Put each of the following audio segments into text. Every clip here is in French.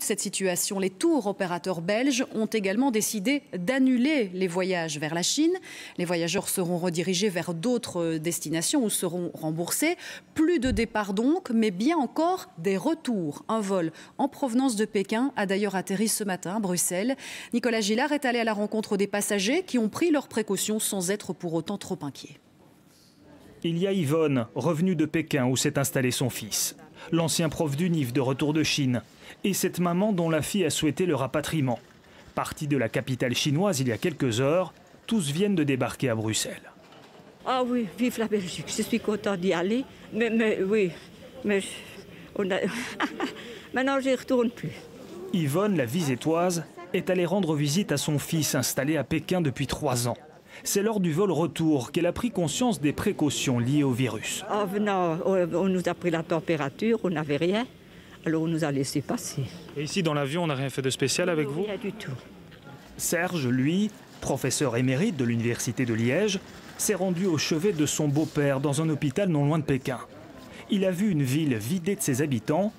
de cette situation, les tours opérateurs belges ont également décidé d'annuler les voyages vers la Chine. Les voyageurs seront redirigés vers d'autres destinations ou seront remboursés. Plus de départ donc, mais bien encore des retours. Un vol en provenance de Pékin a d'ailleurs atterri ce matin à Bruxelles. Nicolas Gillard est allé à la rencontre des passagers qui ont pris leurs précautions sans être pour autant trop inquiets. Il y a Yvonne, revenue de Pékin où s'est installé son fils. L'ancien prof du NIF de retour de Chine. Et cette maman dont la fille a souhaité le rapatriement. Partie de la capitale chinoise il y a quelques heures, tous viennent de débarquer à Bruxelles. Ah oui, vive la Belgique, je suis content d'y aller. Maintenant j'y retourne plus. Yvonne, la Visétoise, est allée rendre visite à son fils installé à Pékin depuis 3 ans. C'est lors du vol retour qu'elle a pris conscience des précautions liées au virus. En venant, on nous a pris la température, on n'avait rien, alors on nous a laissé passer. Et ici, dans l'avion, on n'a rien fait de spécial avec vous ? Rien du tout. Serge, lui, professeur émérite de l'université de Liège, s'est rendu au chevet de son beau-père dans un hôpital non loin de Pékin. Il a vu une ville vidée de ses habitants,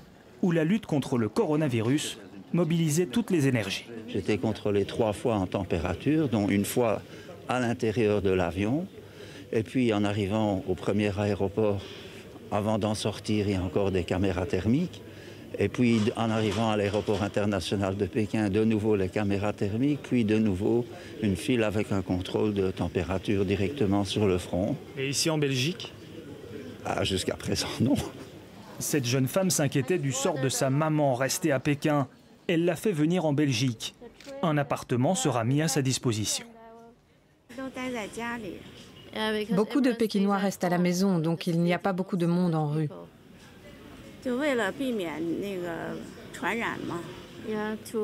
où la lutte contre le coronavirus mobilisait toutes les énergies. J'ai été contrôlé 3 fois en température, dont une fois à l'intérieur de l'avion, et puis en arrivant au premier aéroport, avant d'en sortir, il y a encore des caméras thermiques, et puis en arrivant à l'aéroport international de Pékin, de nouveau les caméras thermiques, puis de nouveau une file avec un contrôle de température directement sur le front. Et ici en Belgique ? Ah, jusqu'à présent, non. Cette jeune femme s'inquiétait du sort de sa maman restée à Pékin. Elle l'a fait venir en Belgique. Un appartement sera mis à sa disposition. Beaucoup de Pékinois restent à la maison, donc il n'y a pas beaucoup de monde en rue.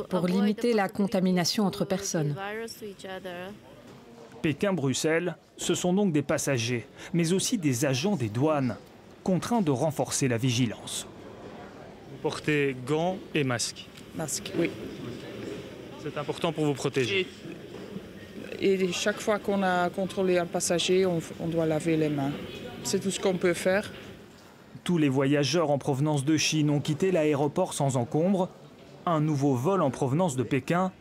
Pour limiter la contamination entre personnes. Pékin-Bruxelles, ce sont donc des passagers, mais aussi des agents des douanes, contraints de renforcer la vigilance. Vous portez gants et masques. Masques, oui. C'est important pour vous protéger. Et chaque fois qu'on a contrôlé un passager, on doit laver les mains. C'est tout ce qu'on peut faire. Tous les voyageurs en provenance de Chine ont quitté l'aéroport sans encombre. Un nouveau vol en provenance de Pékin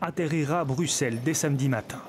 atterrira à Bruxelles dès samedi matin.